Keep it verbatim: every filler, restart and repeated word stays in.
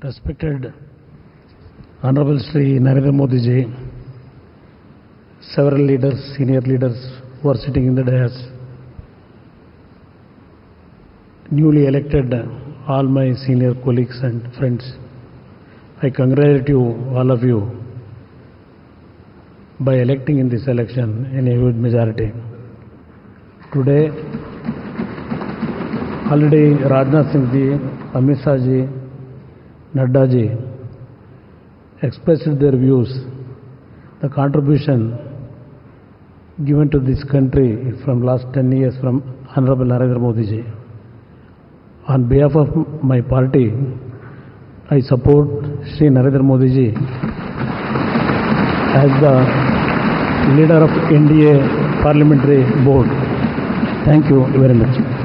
Respected Honorable Sri Narendra Modi ji, several leaders, senior leaders who are sitting in the dais, newly elected all my senior colleagues and friends, I congratulate you, all of you, by electing in this election in a huge majority. Today, already Rajnath Singh ji, Amit Shah ji, Nadda ji expressed their views, the contribution given to this country from last ten years from Honorable Narendra Modi ji. On behalf of my party, I support Sri Narendra Modi ji as the leader of N D A parliamentary board. Thank you very much.